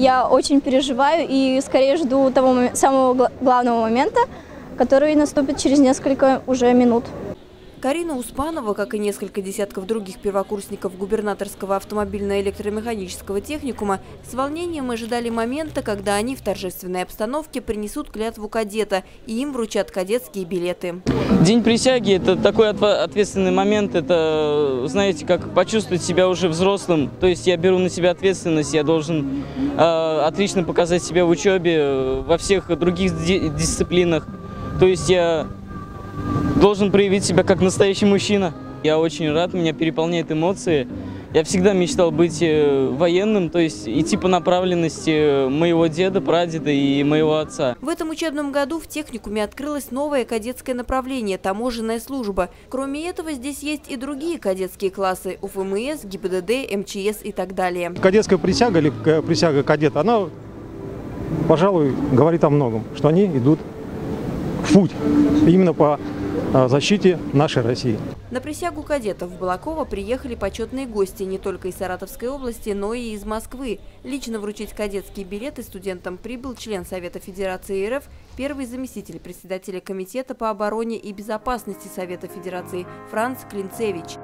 я очень переживаю и скорее жду того самого главного момента, который наступит через несколько уже минут. Карина Успанова, как и несколько десятков других первокурсников губернаторского автомобильно-электромеханического техникума, с волнением ожидали момента, когда они в торжественной обстановке принесут клятву кадета и им вручат кадетские билеты. День присяги – это такой ответственный момент, это, знаете, как почувствовать себя уже взрослым. То есть я беру на себя ответственность, я должен отлично показать себя в учебе, во всех других дисциплинах. То есть я должен проявить себя как настоящий мужчина. Я очень рад, меня переполняют эмоции. Я всегда мечтал быть военным, то есть идти по направленности моего деда, прадеда и моего отца. В этом учебном году в техникуме открылось новое кадетское направление – таможенная служба. Кроме этого, здесь есть и другие кадетские классы – УФМС, ГИБДД, МЧС и так далее. Кадетская присяга или присяга кадета, она, пожалуй, говорит о многом, что они идут в путь именно по защите нашей России. На присягу кадетов в Балаково приехали почетные гости не только из Саратовской области, но и из Москвы. Лично вручить кадетские билеты студентам прибыл член Совета Федерации РФ, первый заместитель председателя Комитета по обороне и безопасности Совета Федерации Франц Клинцевич.